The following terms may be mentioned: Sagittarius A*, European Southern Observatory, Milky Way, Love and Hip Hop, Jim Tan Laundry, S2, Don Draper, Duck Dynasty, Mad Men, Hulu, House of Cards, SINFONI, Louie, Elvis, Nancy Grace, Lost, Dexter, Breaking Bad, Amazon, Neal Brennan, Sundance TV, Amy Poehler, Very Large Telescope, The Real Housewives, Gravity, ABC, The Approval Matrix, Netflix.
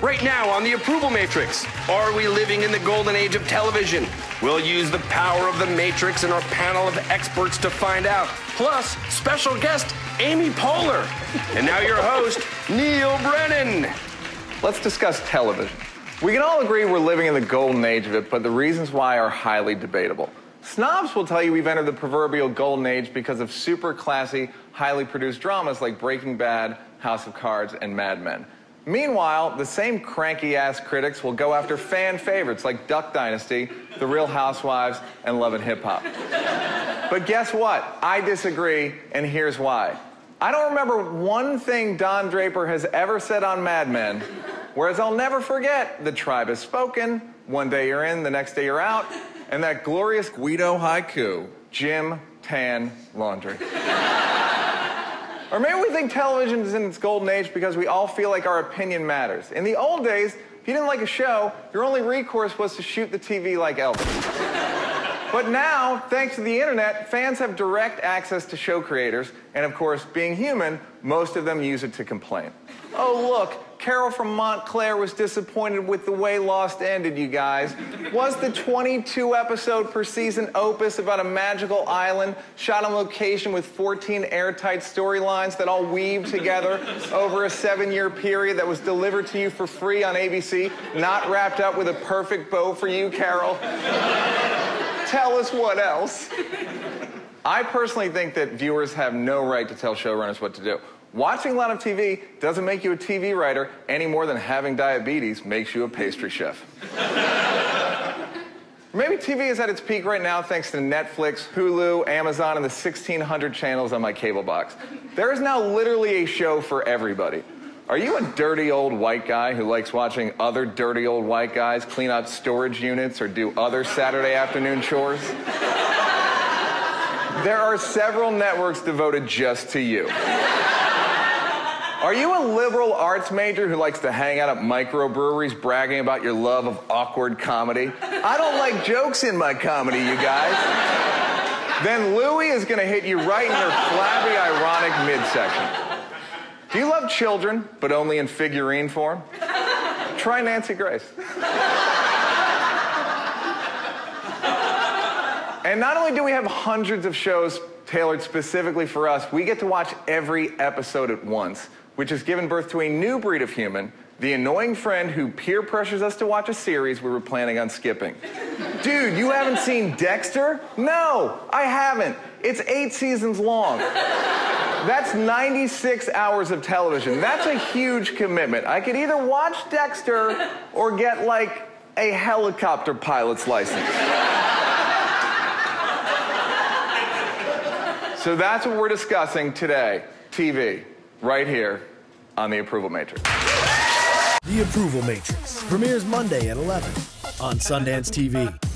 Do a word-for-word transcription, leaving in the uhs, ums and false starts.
Right now on The Approval Matrix, are we living in the golden age of television? We'll use the power of the Matrix and our panel of experts to find out. Plus, special guest, Amy Poehler. And now your host, Neal Brennan. Let's discuss television. We can all agree we're living in the golden age of it, but the reasons why are highly debatable. Snobs will tell you we've entered the proverbial golden age because of super classy, highly produced dramas like Breaking Bad, House of Cards, and Mad Men. Meanwhile, the same cranky-ass critics will go after fan favorites like Duck Dynasty, The Real Housewives, and Love and Hip Hop. But guess what? I disagree, and here's why. I don't remember one thing Don Draper has ever said on Mad Men, whereas I'll never forget The Tribe Has Spoken, One Day You're In, The Next Day You're Out, and that glorious Guido haiku, Jim Tan Laundry. Or maybe we think television is in its golden age because we all feel like our opinion matters. In the old days, if you didn't like a show, your only recourse was to shoot the T V like Elvis. But now, thanks to the internet, fans have direct access to show creators, and of course, being human, most of them use it to complain. Oh, look. Carol from Montclair was disappointed with the way Lost ended, you guys. Was the twenty-two episode per season opus about a magical island shot on location with fourteen airtight storylines that all weave together over a seven year period that was delivered to you for free on A B C, not wrapped up with a perfect bow for you, Carol? Tell us what else. I personally think that viewers have no right to tell showrunners what to do. Watching a lot of T V doesn't make you a T V writer any more than having diabetes makes you a pastry chef. Maybe T V is at its peak right now thanks to Netflix, Hulu, Amazon, and the sixteen hundred channels on my cable box. There is now literally a show for everybody. Are you a dirty old white guy who likes watching other dirty old white guys clean out storage units or do other Saturday afternoon chores? There are several networks devoted just to you. Are you a liberal arts major who likes to hang out at microbreweries bragging about your love of awkward comedy? I don't like jokes in my comedy, you guys. Then Louie is gonna hit you right in your flabby, ironic midsection. Do you love children, but only in figurine form? Try Nancy Grace. And not only do we have hundreds of shows tailored specifically for us, we get to watch every episode at once, which has given birth to a new breed of human, the annoying friend who peer pressures us to watch a series we were planning on skipping. Dude, you haven't seen Dexter? No, I haven't. It's eight seasons long. That's ninety-six hours of television. That's a huge commitment. I could either watch Dexter or get, like, a helicopter pilot's license. So that's what we're discussing today, T V. Right here on The Approval Matrix. The Approval Matrix premieres Monday at eleven on Sundance T V.